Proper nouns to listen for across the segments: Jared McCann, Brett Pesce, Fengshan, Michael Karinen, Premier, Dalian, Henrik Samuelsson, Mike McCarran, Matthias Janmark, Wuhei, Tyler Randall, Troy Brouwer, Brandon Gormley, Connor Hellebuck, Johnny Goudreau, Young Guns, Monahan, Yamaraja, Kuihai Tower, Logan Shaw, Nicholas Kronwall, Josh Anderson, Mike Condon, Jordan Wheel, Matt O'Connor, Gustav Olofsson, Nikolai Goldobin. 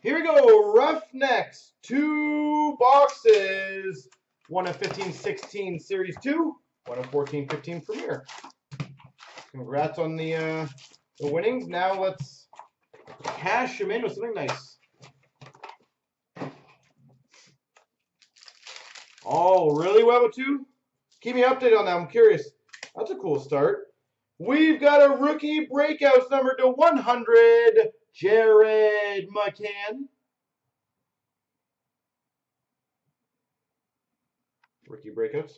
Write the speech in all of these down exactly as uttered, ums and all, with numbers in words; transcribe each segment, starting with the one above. Here we go, Roughnecks, two boxes, one of fifteen sixteen Series two, one of fourteen fifteen Premier. Congrats on the, uh, the winnings. Now let's cash them in with something nice. Oh, really, Webber two? Keep me updated on that, I'm curious. That's a cool start. We've got a rookie breakouts number to one hundred. Jared McCann. Rookie breakouts.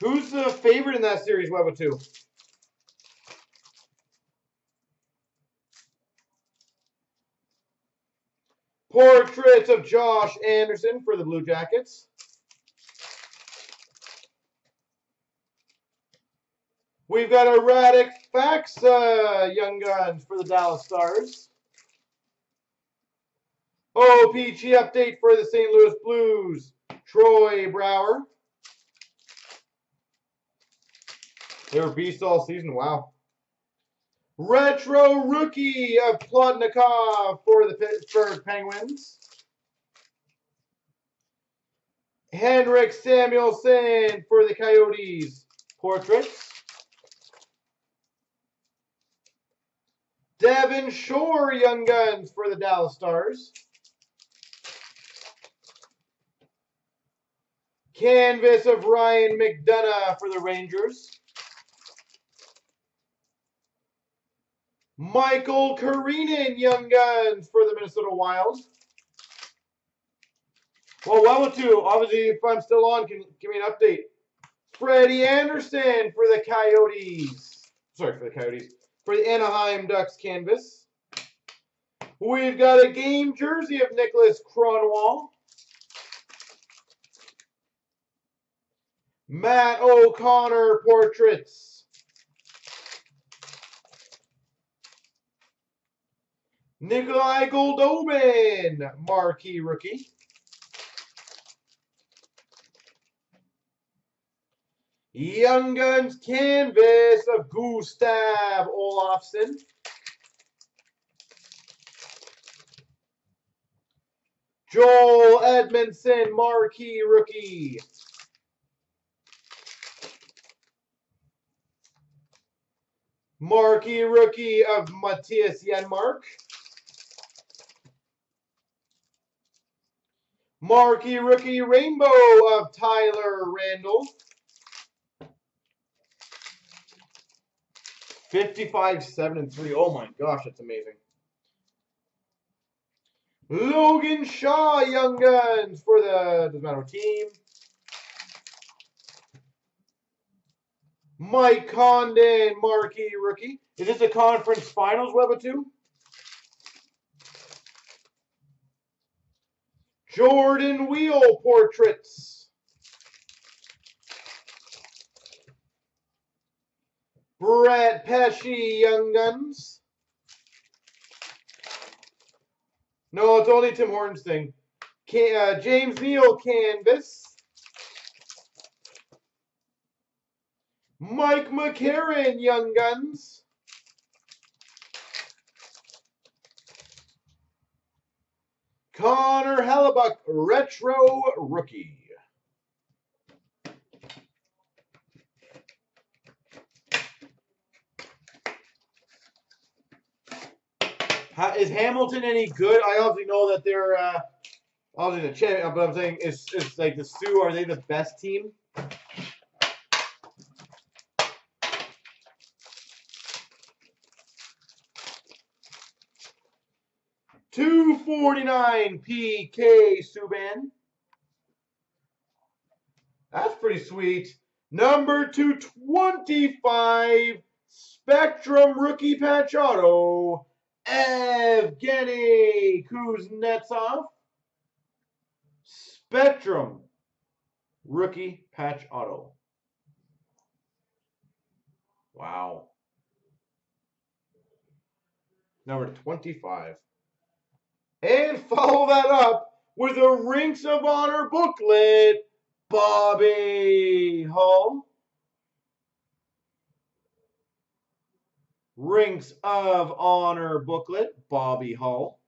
Who's the favorite in that series, Webber two? Portraits of Josh Anderson for the Blue Jackets. We've got a Radek Faksa Young Guns for the Dallas Stars. O P G update for the Saint Louis Blues, Troy Brouwer. They were beasts all season, wow. Retro rookie of Plotnikov for the Pittsburgh Penguins. Henrik Samuelsson for the Coyotes, portraits. Devin Shore, Young Guns for the Dallas Stars. Canvas of Ryan McDonagh for the Rangers. Michael Karinen, Young Guns for the Minnesota Wild. Well, Webber two, obviously, if I'm still on, can give me an update. Freddy Andersen for the Coyotes. Sorry, for the Coyotes. For the Anaheim Ducks canvas. We've got a game jersey of Nicholas Kronwall. Matt O'Connor portraits. Nikolai Goldobin, marquee rookie. Young Guns canvas of Gustav Olofsson. Joel Edmondson, marquee rookie. Marquee rookie of Matthias Janmark. Marquee rookie rainbow of Tyler Randall. fifty-five, seven, and three. Oh my gosh, that's amazing. Logan Shaw, Young Guns for the doesn't matter what team. Mike Condon, marquee rookie. Is this a conference finals, Webber two? Jordan Wheel portraits. Brett Pesce, Young Guns. No, it's only Tim Horton's thing. Can, uh, James Neal, canvas. Mike McCarran, Young Guns. Connor Hellebuck, retro rookie. How, is Hamilton any good? I obviously know that they're uh, obviously the champion, but I'm saying it's it's like the Sioux. Are they the best team? two forty-nine P K Subban. That's pretty sweet. Number two twenty-five Spectrum rookie patch auto. Evgeny Kuznetsov, Spectrum rookie patch auto. Wow. Number twenty-five. And follow that up with a Rinks of Honor booklet, Bobby Hull. Rinks of Honor booklet, Bobby Hull.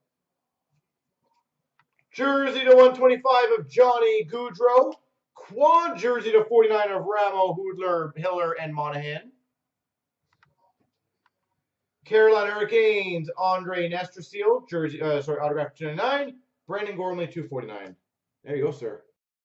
Jersey to one twenty-five of Johnny Goudreau. Quad jersey to forty-nine of Ramo Hoodler Hiller and Monahan. Carolina Hurricanes, Andre Nesterseil, jersey, uh, sorry, autograph two ninety-nine, Brandon Gormley two forty-nine. There you go, sir.